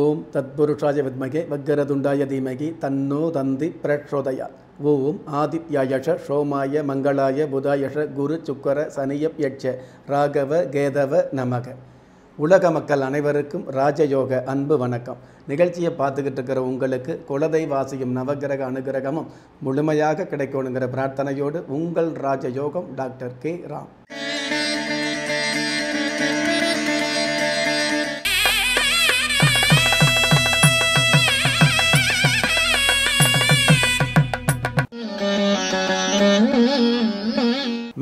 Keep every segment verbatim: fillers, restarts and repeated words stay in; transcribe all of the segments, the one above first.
ओं तत्पुरुषाय विद्महे वक्रतुण्डाय धीमहि तन्नो दन्ति प्रचोदयात्। ओं आदित्यायश सोमाय मंगलाय बुधायश गुरु सुकर सनियप्यच्छ राघव केदव नमः। उलग मक्कल अनैवरुक्कुम राजयोग अन्बु वणक्कम। निगழ்ச்சியை பார்த்துக்கிட்டு இருக்கிற உங்களுக்கு குலதெய்வாசியம் நவகிரக அனுகிரகமும் முழுமையாக கிடைக்கணும்ங்கற பிரார்த்தனையோடு உங்கள் ராஜயோகம் டாக்டர் கே ராம்.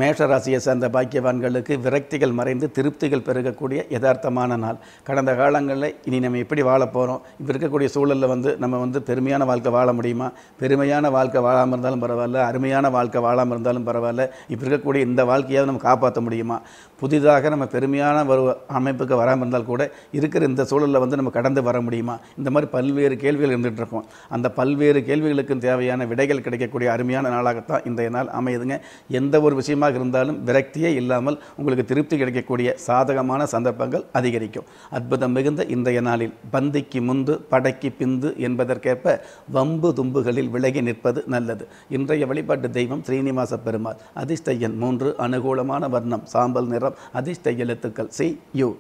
மேஷ ராசியை சேர்ந்த பாக்கியவான்களுக்கு விரக்திகள் மறைந்து திருப்திகள் பெருகக்கூடிய யதார்த்தமான நாள். கடந்த காலங்களில் இனி நம்ம எப்படி வாழ போகிறோம், இப்போ இருக்கக்கூடிய சூழலில் வந்து நம்ம வந்து பெருமையான வாழ்க்கை வாழ முடியுமா, பெருமையான வாழ்க்கை வாழாமல் இருந்தாலும் பரவாயில்ல, அருமையான வாழ்க்கை வாழாமல் இருந்தாலும் பரவாயில்ல, இப்போ இருக்கக்கூடிய இந்த வாழ்க்கையாவது நம்ம காப்பாற்ற முடியுமா, புதிதாக நம்ம பெருமையான ஒரு அமைப்புக்கு வராமல் இருந்தால் கூட இருக்கிற இந்த சூழலில் வந்து நம்ம கடந்து வர முடியுமா, இந்த மாதிரி பல்வேறு கேள்விகள் இருந்துகிட்டு இருக்கோம். அந்த பல்வேறு கேள்விகளுக்கும் தேவையான விடைகள் கிடைக்கக்கூடிய அருமையான நாளாகத்தான் இந்த நாள் அமையுதுங்க. எந்த ஒரு விஷயமா இருந்தாலும் விரக்தியே இல்லாமல் உங்களுக்கு திருப்தி கிடைக்கக்கூடிய சாதகமான சந்தர்ப்பங்கள் அதிகரிக்கும். அற்புதம் மிகுந்த இன்றைய நாளில் பந்திக்கு முந்து படைக்கு பிந்து என்பதற்கேற்ப வம்பு தும்புகளில் விலகி நிற்பது நல்லது. இன்றைய வழிபாட்டு தெய்வம் ஸ்ரீனிவாச பெருமாள். அதிர்ஷ்ட எண் மூன்று. அனுகூலமான வர்ணம் சாம்பல் நிறம். அதிர்ஷ்ட எழுத்துக்கள் சி யு.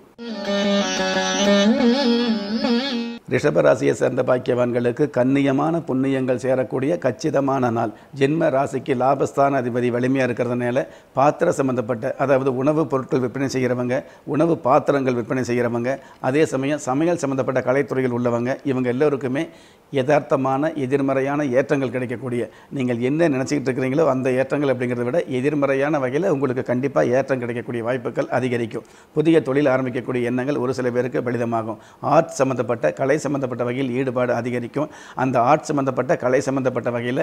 ரிஷபராசியை சேர்ந்த பாக்கியவான்களுக்கு கண்ணியமான புண்ணியங்கள் சேரக்கூடிய கச்சிதமான நாள். ஜென்ம ராசிக்கு லாபஸ்தான அதிபதி வலிமையாக இருக்கிறதுனால பாத்திர சம்பந்தப்பட்ட, அதாவது உணவுப் பொருட்கள் விற்பனை செய்கிறவங்க, உணவு பாத்திரங்கள் விற்பனை செய்கிறவங்க, அதே சமயம் சமையல் சம்பந்தப்பட்ட கலைத்துறையில் உள்ளவங்க, இவங்க எல்லோருக்குமே யதார்த்தமான எதிர்மறையான ஏற்றங்கள் கிடைக்கக்கூடிய, நீங்கள் என்ன நினச்சிக்கிட்டு இருக்கிறீங்களோ அந்த ஏற்றங்கள் அப்படிங்கிறத விட எதிர்மறையான வகையில் உங்களுக்கு கண்டிப்பாக ஏற்றம் கிடைக்கக்கூடிய வாய்ப்புகள் அதிகரிக்கும். புதிய தொழில் ஆரம்பிக்கக்கூடிய எண்ணங்கள் ஒரு சில பேருக்கு பலிதமாகும். ஆர்ட் சம்மந்தப்பட்ட கலை சம்பந்தப்பட்ட வகையில் ஈடுபாடு அதிகரிக்கும். அந்த ஆர்ட் சம்பந்தப்பட்ட கலை சம்பந்தப்பட்ட வகையில்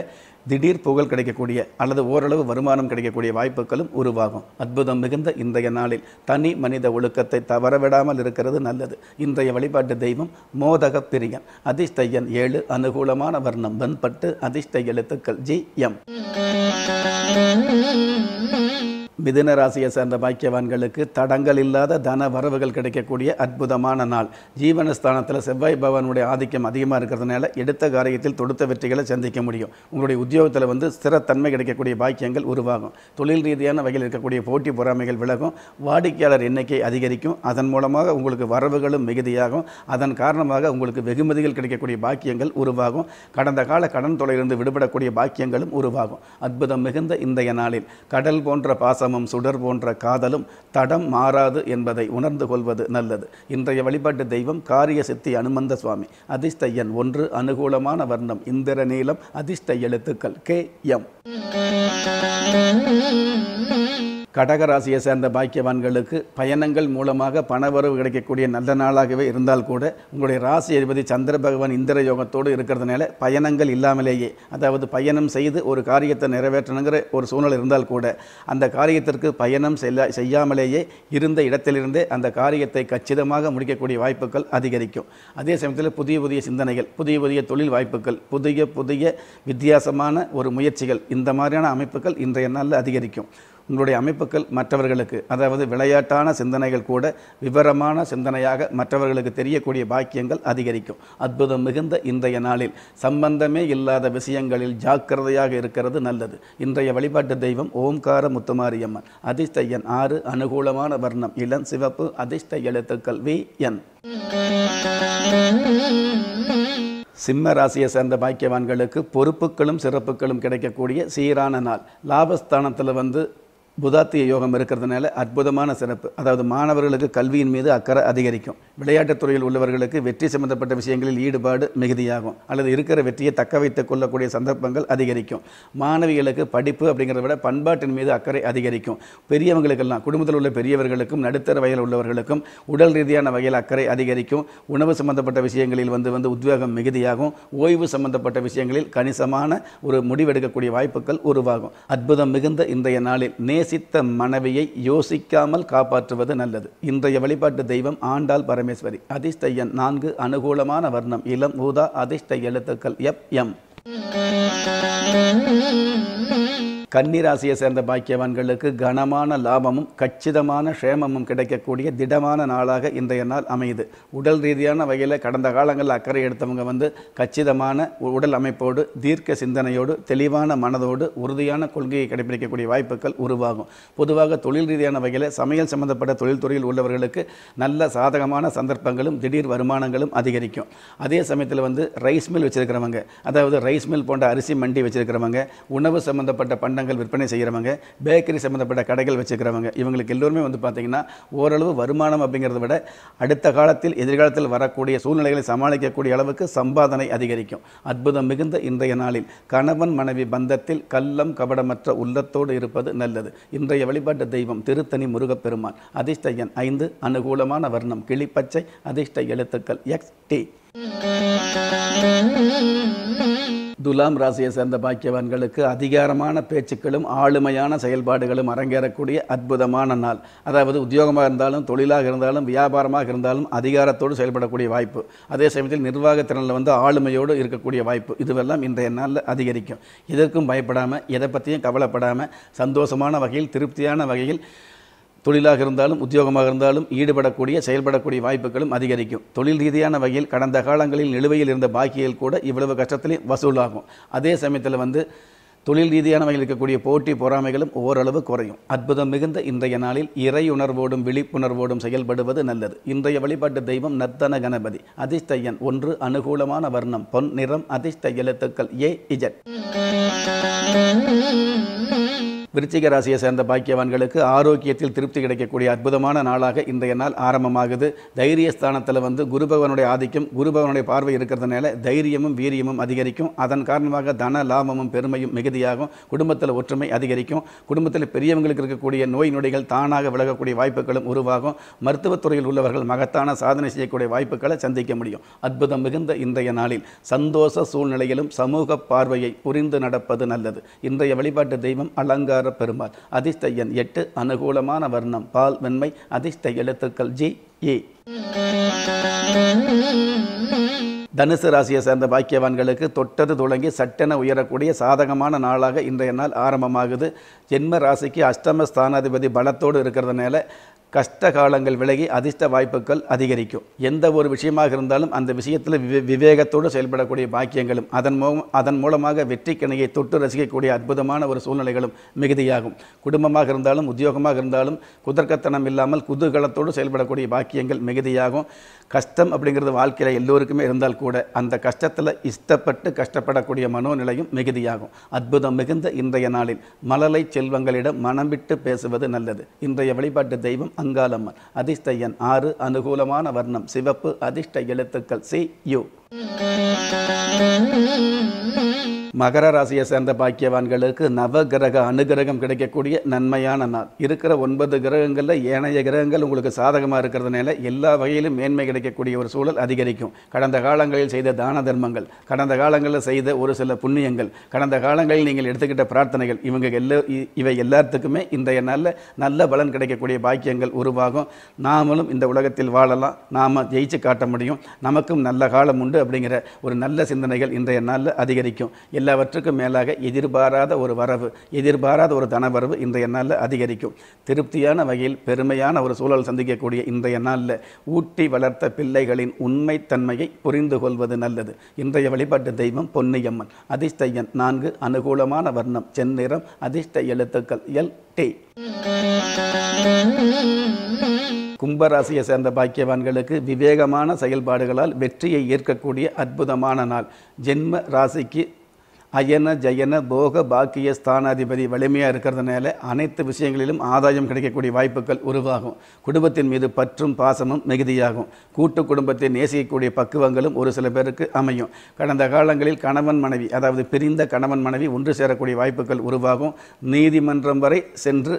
திடீர் புகழ் கிடைக்கக்கூடிய அல்லது ஓரளவு வருமானம் கிடைக்கக்கூடிய வாய்ப்புகளும் உருவாகும். அற்புதம் மிகுந்த இன்றைய நாளில் தனி மனித ஒழுக்கத்தை தவறவிடாமல் இருக்கிறது நல்லது. இன்றைய வழிபாட்டு தெய்வம் மோதக பிரியன். அதிர்ஷ்ட எண் ஏழு. அனுகூலமான வர்ணம் வெண்பட்டு. அதிர்ஷ்ட எழுத்துக்கள் ஜி எம். மிதுன ராசியை சேர்ந்த பாக்கியவான்களுக்கு தடங்கள் இல்லாத தன வரவுகள் கிடைக்கக்கூடிய அற்புதமான நாள். ஜீவனஸ்தானத்தில் செவ்வாய் பகவானுடைய ஆதிக்கம் அதிகமாக இருக்கிறதுனால எடுத்த காரியத்தில் தொடுத்த வெற்றிகளை சந்திக்க முடியும். உங்களுடைய உத்தியோகத்தில் வந்து ஸ்திரத்தன்மை கிடைக்கக்கூடிய பாக்கியங்கள் உருவாகும். தொழில் ரீதியான வகையில் இருக்கக்கூடிய போட்டி பொறாமைகள் விலகும். வாடிக்கையாளர் எண்ணிக்கை அதிகரிக்கும். அதன் மூலமாக உங்களுக்கு வரவுகளும் மிகுதியாகும். அதன் காரணமாக உங்களுக்கு வெகுமதிகள் கிடைக்கக்கூடிய பாக்கியங்கள் உருவாகும். கடந்த கால கடன் தொலையிலிருந்து விடுபடக்கூடிய பாக்கியங்களும் உருவாகும். அற்புதம் மிகுந்த இன்றைய நாளில் கடல் போன்ற பாசம் சுடர் போன்ற காதலும் தடம் மாறாது என்பதை உணர்ந்து கொள்வது நல்லது. இன்றைய வழிபாட்டு தெய்வம் காரிய சித்தி அனுமந்த சுவாமி. அதிர்ஷ்ட எண் ஒன்று. அனுகூலமான வர்ணம் இந்திர நீலம். அதிர்ஷ்ட எழுத்துக்கள் கே எம். கடகராசியை சேர்ந்த பாக்கியவான்களுக்கு பயணங்கள் மூலமாக பணவரவு கிடைக்கக்கூடிய நல்ல நாளாகவே இருந்தால் கூட உங்களுடைய ராசி அதிபதி சந்திர பகவான் இந்திர யோகத்தோடு இருக்கிறதுனால பயணங்கள் இல்லாமலேயே, அதாவது பயணம் செய்து ஒரு காரியத்தை நிறைவேற்றணுங்கிற ஒரு சூழ்நிலை இருந்தால் கூட அந்த காரியத்திற்கு பயணம் செல்ல செய்யாமலேயே இருந்த இடத்திலிருந்தே அந்த காரியத்தை கச்சிதமாக முடிக்கக்கூடிய வாய்ப்புகள் அதிகரிக்கும். அதே சமயத்தில் புதிய புதிய சிந்தனைகள், புதிய புதிய தொழில் வாய்ப்புகள், புதிய புதிய வித்தியாசமான ஒரு முயற்சிகள், இந்த மாதிரியான அமைப்புகள் இன்றைய நாளில் அதிகரிக்கும். உங்களுடைய அமைப்புகள் மற்றவர்களுக்கு, அதாவது விளையாட்டான சிந்தனைகள் கூட விவரமான சிந்தனையாக மற்றவர்களுக்கு தெரியக்கூடிய பாக்கியங்கள் அதிகரிக்கும். அற்புதம் மிகுந்த இன்றைய நாளில் சம்பந்தமே இல்லாத விஷயங்களில் ஜாக்கிரதையாக இருக்கிறது நல்லது. இன்றைய வழிபாட்டு தெய்வம் ஓம்கார முத்துமாரியம்மன். அதிர்ஷ்ட எண் ஆறு. அனுகூலமான வர்ணம் இளம் சிவப்பு. அதிர்ஷ்ட எழுத்துக்கள் வி என். சிம்ம ராசியை சேர்ந்த பாக்கியவான்களுக்கு பொறுப்புகளும் சிறப்புகளும் கிடைக்கக்கூடிய சீரான நாள். லாபஸ்தானத்தில் வந்து புதாத்திய யோகம் இருக்கிறதுனால அற்புதமான சிறப்பு, அதாவது மாணவர்களுக்கு கல்வியின் மீது அக்கறை அதிகரிக்கும். விளையாட்டுத் துறையில் உள்ளவர்களுக்கு வெற்றி சம்பந்தப்பட்ட விஷயங்களில் ஈடுபாடு மிகுதியாகும் அல்லது இருக்கிற வெற்றியை தக்க வைத்துக் கொள்ளக்கூடிய சந்தர்ப்பங்கள் அதிகரிக்கும். மாணவிகளுக்கு படிப்பு அப்படிங்கிறத விட பண்பாட்டின் மீது அக்கறை அதிகரிக்கும். பெரியவங்களுக்கெல்லாம், குடும்பத்தில் உள்ள பெரியவர்களுக்கும் நடுத்தர வயதில் உள்ளவர்களுக்கும் உடல் ரீதியான வகையில் அக்கறை அதிகரிக்கும். உணவு சம்பந்தப்பட்ட விஷயங்களில் வந்து வந்து உத்வேகம் மிகுதியாகும். ஓய்வு சம்பந்தப்பட்ட விஷயங்களில் கணிசமான ஒரு முடிவெடுக்கக்கூடிய வாய்ப்புகள் உருவாகும். அற்புதம் மிகுந்த இன்றைய நாளில் நே சித்த மனைவியை யோசிக்காமல் காப்பாற்றுவது நல்லது. இன்றைய வழிபாட்டு தெய்வம் ஆண்டாள் பரமேஸ்வரி. அதிர்ஷ்ட எண் நான்கு. அனுகூலமான வர்ணம் இளம் ஊதா. அதிர்ஷ்ட எழுத்துக்கள் எப் எம். கன்னிராசியை சேர்ந்த பாக்கியவான்களுக்கு கனமான லாபமும் கச்சிதமான ஷேமமும் கிடைக்கக்கூடிய திடமான நாளாக இன்றைய நாள் அமையுது. உடல் ரீதியான வகையில் கடந்த காலங்களில் அக்கறை எடுத்தவங்க வந்து கச்சிதமான உடல் அமைப்போடு, தீர்க்க சிந்தனையோடு, தெளிவான மனதோடு உறுதியான கொள்கையை கடைபிடிக்கக்கூடிய வாய்ப்புகள் உருவாகும். பொதுவாக தொழில் ரீதியான வகையில் சமையல் சம்பந்தப்பட்ட தொழில்துறையில் உள்ளவர்களுக்கு நல்ல சாதகமான சந்தர்ப்பங்களும் திடீர் வருமானங்களும் அதிகரிக்கும். அதே சமயத்தில் வந்து ரைஸ் மில் வச்சிருக்கிறவங்க, அதாவது ரைஸ் மில் போன்ற அரிசி மண்டி வச்சிருக்கிறவங்க, உணவு சம்பந்தப்பட்ட பண்டங்கள் விற்பனை செய்கிறவங்க, பேக்கரி சம்பந்தப்பட்ட கடைகள் வச்சுக்கிறவங்க, இவங்களுக்கு எல்லோருமே வந்து பார்த்திங்கன்னா ஓரளவு வருமானம் அப்படிங்கிறத விட அடுத்த காலத்தில் எதிர்காலத்தில் வரக்கூடிய சூழ்நிலைகளை சமாளிக்கக்கூடிய அளவுக்கு சம்பாதனை அதிகரிக்கும். அற்புதம் மிகுந்த இன்றைய நாளில் கணவன் மனைவி பந்தத்தில் கள்ளம் கபடமற்ற உள்ளத்தோடு இருப்பது நல்லது. இன்றைய வழிபாட்டு தெய்வம் திருத்தணி முருகப்பெருமான். அதிர்ஷ்ட எண் ஐந்து. அனுகூலமான வர்ணம் கிளிப்பச்சை. அதிர்ஷ்ட எழுத்துக்கள் எக்ஸ் டி. துலாம் ராசியை சேர்ந்த பாக்கியவான்களுக்கு அதிகாரமான பேச்சுக்களும் ஆளுமையான செயல்பாடுகளும் அரங்கேறக்கூடிய அற்புதமான நாள். அதாவது உத்தியோகமாக இருந்தாலும், தொழிலாக இருந்தாலும், வியாபாரமாக இருந்தாலும் அதிகாரத்தோடு செயல்படக்கூடிய வாய்ப்பு. அதே சமயத்தில் நிர்வாகத்திறனில் வந்து ஆளுமையோடு இருக்கக்கூடிய வாய்ப்பு. இதுவெல்லாம் இன்றைய நாளில் அதிகரிக்கும். எதற்கும் பயப்படாமல், எதை பற்றியும் கவலைப்படாமல், சந்தோஷமான வகையில், திருப்தியான வகையில் தொழிலாக இருந்தாலும் உத்தியோகமாக இருந்தாலும் ஈடுபடக்கூடிய செயல்படக்கூடிய வாய்ப்புகளும் அதிகரிக்கும். தொழில் ரீதியான வகையில் கடந்த காலங்களில் நிலுவையில் இருந்த பாக்கிகள் கூட இவ்வளவு கஷ்டத்திலே வசூலாகும். அதே சமயத்தில் வந்து தொழில் ரீதியான வகையில் இருக்கக்கூடிய போட்டி பொறாமைகளும் ஓரளவு குறையும். அற்புதம் மிகுந்த இன்றைய நாளில் இறை உணர்வோடும் விழிப்புணர்வோடும் செயல்படுவது நல்லது. இன்றைய வழிபாட்டு தெய்வம் நர்த்தன கணபதி. அதிர்ஷ்ட எண் ஒன்று. அனுகூலமான வர்ணம் பொன் நிறம். அதிர்ஷ்ட எழுத்துக்கள் ஏ இஜட். விருச்சிக ராசியை சேர்ந்த பாக்கியவான்களுக்கு ஆரோக்கியத்தில் திருப்தி கிடைக்கக்கூடிய அற்புதமான நாளாக இன்றைய நாள் ஆரம்பமாகுது. தைரிய ஸ்தானத்தில் வந்து குருபகவனுடைய ஆதிக்கம், குருபகவனுடைய பார்வை இருக்கிறதுனால தைரியமும் வீரியமும் அதிகரிக்கும். அதன் காரணமாக தன லாபமும் பெருமையும் மிகுதியாகும். குடும்பத்தில் ஒற்றுமை அதிகரிக்கும். குடும்பத்தில் பெரியவங்களுக்கு இருக்கக்கூடிய நோய் நொடிகள் தானாக விலகக்கூடிய வாய்ப்புகளும் உருவாகும். மருத்துவத்துறையில் உள்ளவர்கள் மகத்தான சாதனை செய்யக்கூடிய வாய்ப்புகளை சந்திக்க முடியும். அற்புதம் மிகுந்த இன்றைய நாளில் சந்தோஷ சூழ்நிலையிலும் சமூக பார்வையை புரிந்து நடப்பது நல்லது. இன்றைய வழிபாட்டு தெய்வம் அலங்கார பெருமாள். அதிர்ஷ்ட எண் எட்டு. அனுகூலமான வர்ணம் பால் வெண்மை. அதிர்ஷ்ட எழுத்துக்கள் ஜி ஏ. தனுசு ராசியை சேர்ந்த பாக்கியவான்களுக்கு தொட்டது தொடங்கி சட்டென உயரக்கூடிய சாதகமான நாளாக இன்றைய நாள் ஆரம்பமாகுது. ஜென்ம ராசிக்கு அஷ்டம ஸ்தானாதிபதி பலத்தோடு இருக்கிறதுனால கஷ்ட காலங்கள் விலகி அதிர்ஷ்ட வாய்ப்புகள் அதிகரிக்கும். எந்த ஒரு விஷயமாக இருந்தாலும் அந்த விஷயத்தில் விவே விவேகத்தோடு செயல்படக்கூடிய பாக்கியங்களும் அதன் மூ அதன் மூலமாக வெற்றிக்கணையை தொட்டு ரசிக்கக்கூடிய அற்புதமான ஒரு சூழ்நிலைகளும் மிகுதியாகும். குடும்பமாக இருந்தாலும் உத்தியோகமாக இருந்தாலும் குதர்க்கத்தனம் இல்லாமல் குதூகலத்தோடு செயல்படக்கூடிய பாக்கியங்கள் மிகுதியாகும். கஷ்டம் அப்படிங்கிறது வாழ்க்கையில் எல்லோருக்குமே இருந்தால் கூட அந்த கஷ்டத்தில் இஷ்டப்பட்டு கஷ்டப்படக்கூடிய மனோநிலையும் மிகுதியாகும். அற்புதம் மிகுந்த இன்றைய நாளில் மலலை செல்வங்களிடம் மனம் விட்டு பேசுவது நல்லது. இன்றைய வழிபாட்டு தெய்வம் அங்காளம்மன். அதிர்ஷ்ட எண் ஆறு. அனுகூலமான வர்ணம் சிவப்பு. அதிர்ஷ்ட எழுத்துக்கள் சி யு. மகர ராசியை சேர்ந்த பாக்கியவான்களுக்கு நவ கிரக அனுகிரகம் கிடைக்கக்கூடிய நன்மையான நாள். இருக்கிற ஒன்பது கிரகங்களில் ஏனைய கிரகங்கள் உங்களுக்கு சாதகமாக இருக்கிறதுனால எல்லா வகையிலும் மேன்மை கிடைக்கக்கூடிய ஒரு சூழல் அதிகரிக்கும். கடந்த காலங்களில் செய்த தான தர்மங்கள், கடந்த காலங்களில் செய்த ஒரு சில புண்ணியங்கள், கடந்த காலங்களில் நீங்கள் எடுத்துக்கிட்ட பிரார்த்தனைகள், இவங்க எல்லா இவை எல்லாத்துக்குமே இன்றைய நாளில் நல்ல பலன் கிடைக்கக்கூடிய பாக்கியங்கள் உருவாகும். நாமளும் இந்த உலகத்தில் வாழலாம், நாம் ஜெயிச்சு காட்ட முடியும், நமக்கும் நல்ல காலம் உண்டு அப்படிங்கிற ஒரு நல்ல சிந்தனைகள் இன்றைய நாளில் அதிகரிக்கும். எல்லாவற்றுக்கும் மேலாக எதிர்பாராத ஒரு வரவு, எதிர்பாராத ஒரு தனவரவு இன்றைய நாளில் அதிகரிக்கும். திருப்தியான வகையில் பெருமையான ஒரு சூழல் சந்திக்கக்கூடிய இன்றைய நாளில் ஊட்டி வளர்த்த பிள்ளைகளின் உண்மைத்தன்மையை புரிந்து கொள்வது நல்லது. இன்றைய வழிபாட்டு தெய்வம் பொன்னியம்மன். அதிர்ஷ்ட எண் நான்கு. அனுகூலமான வர்ணம் செந்நிறம். அதிர்ஷ்ட எழுத்துக்கள் எல் டி. கும்பராசியை சேர்ந்த பாக்கியவான்களுக்கு விவேகமான செயல்பாடுகளால் வெற்றியை ஏற்கக்கூடிய அற்புதமான நாள். ஜென்ம ராசிக்கு அயன ஜயன போக பாக்கிய ஸ்தானாதிபதி வலிமையாக இருக்கிறதுனால அனைத்து விஷயங்களிலும் ஆதாயம் கிடைக்கக்கூடிய வாய்ப்புகள் உருவாகும். குடும்பத்தின் மீது பற்றும் பாசமும் மிகுதியாகும். கூட்டு குடும்பத்தை நேசிக்கக்கூடிய பக்குவங்களும் ஒரு சில பேருக்கு அமையும். கடந்த காலங்களில் கணவன் மனைவி, அதாவது பிரிந்த கணவன் மனைவி ஒன்று சேரக்கூடிய வாய்ப்புகள் உருவாகும். நீதிமன்றம் வரை சென்று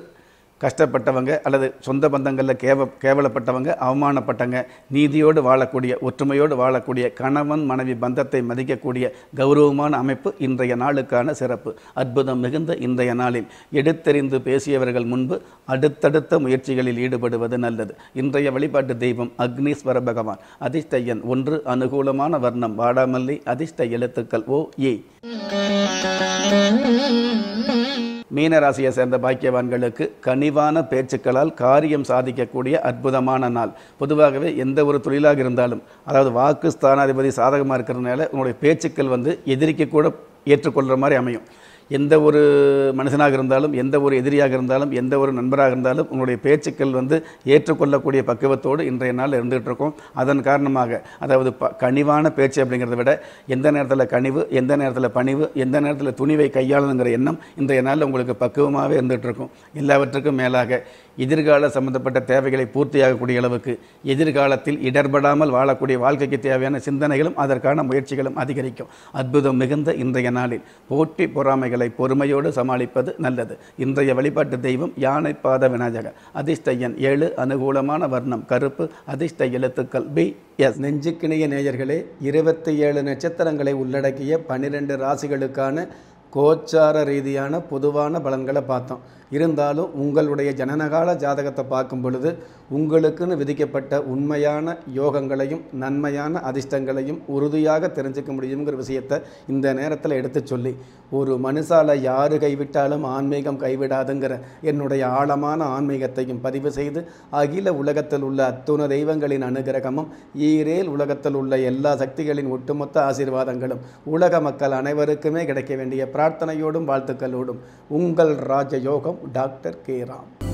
கஷ்டப்பட்டவங்க அல்லது சொந்த பந்தங்களில் கேவ கேவலப்பட்டவங்க, அவமானப்பட்டவங்க, நீதியோடு வாழக்கூடிய, ஒற்றுமையோடு வாழக்கூடிய, கணவன் மனைவி பந்தத்தை மதிக்கக்கூடிய கௌரவமான அமைப்பு இன்றைய நாளுக்கான சிறப்பு. அற்புதம் மிகுந்த இன்றைய நாளில் எடுத்தெறிந்து பேசியவர்கள் முன்பு அடுத்தடுத்த முயற்சிகளில் ஈடுபடுவது நல்லது. இன்றைய வழிபாட்டு தெய்வம் அக்னீஸ்வர பகவான். அதிர்ஷ்ட எண் ஒன்று. அனுகூலமான வர்ணம் வாடாமல்லி. அதிர்ஷ்ட எழுத்துக்கள் ஓ ஏ. மீன ராசியை சேர்ந்த பாக்கியவான்களுக்கு கனிவான பேச்சுக்களால் காரியம் சாதிக்கக்கூடிய அற்புதமான நாள். பொதுவாகவே எந்த ஒரு தொழிலாக இருந்தாலும், அதாவது வாக்கு ஸ்தானாதிபதி சாதகமாக இருக்கிறதுனால உங்களுடைய பேச்சுக்கள் வந்து எதிரிக்கு கூட ஏற்றுக்கொள்கிற மாதிரி அமையும். எந்த ஒரு மனுஷனாக இருந்தாலும், எந்த ஒரு எதிரியாக இருந்தாலும், எந்த ஒரு நண்பராக இருந்தாலும் உங்களுடைய பேச்சுக்கள் வந்து ஏற்றுக்கொள்ளக்கூடிய பக்குவத்தோடு இன்றைய நாள் இருந்துகிட்டு இருக்கும். அதன் காரணமாக, அதாவது ப கனிவான பேச்சு அப்படிங்கிறத விட எந்த நேரத்தில் கனிவு, எந்த நேரத்தில் பணிவு, எந்த நேரத்தில் துணிவை கையாளணுங்கிற எண்ணம் இன்றைய நாளில் உங்களுக்கு பக்குவமாகவே இருந்துகிட்டு இருக்கும். எல்லாவற்றுக்கும் மேலாக எதிர்கால சம்பந்தப்பட்ட தேவைகளை பூர்த்தியாகக்கூடிய அளவுக்கு, எதிர்காலத்தில் இடர்படாமல் வாழக்கூடிய வாழ்க்கைக்கு தேவையான சிந்தனைகளும் அதற்கான முயற்சிகளும் அதிகரிக்கும். அற்புதம் மிகுந்த இன்றைய நாளில் போட்டி பொறாமைகளை பொறுமையோடு சமாளிப்பது நல்லது. இன்றைய வழிபாட்டு தெய்வம் யானை பாத விநாயகர். அதிர்ஷ்ட எண் ஏழு. அனுகூலமான வர்ணம் கருப்பு. அதிர்ஷ்ட எழுத்துக்கள் பி எஸ். நெஞ்சுக்கிணைய நேயர்களே, இருபத்தி ஏழு நட்சத்திரங்களை உள்ளடக்கிய பன்னிரெண்டு ராசிகளுக்கான கோச்சார ரீதியான பொதுவான பலன்களை பார்த்தோம். இருந்தாலும் உங்களுடைய ஜனனகால ஜாதகத்தை பார்க்கும் பொழுது உங்களுக்குன்னு விதிக்கப்பட்ட உண்மையான யோகங்களையும் நன்மையான அதிர்ஷ்டங்களையும் உறுதியாக தெரிஞ்சுக்க முடியுங்கிற விஷயத்தை இந்த நேரத்தில் எடுத்து சொல்லி, ஒரு மனுஷால யாரு கைவிட்டாலும் ஆன்மீகம் கைவிடாதுங்கிற என்னுடைய ஆழமான ஆன்மீகத்தையும் பதிவு செய்து, அகில உலகத்தில் உள்ள அத்துணை தெய்வங்களின் அனுகிரகமும் ஈரேல் உலகத்தில் உள்ள எல்லா சக்திகளின் ஒட்டுமொத்த ஆசீர்வாதங்களும் உலக மக்கள் அனைவருக்குமே கிடைக்க வேண்டிய பிரார்த்தனையோடும் வாழ்த்துக்களோடும் உங்கள் ராஜயோகம் டாக்டர் கே ராம்.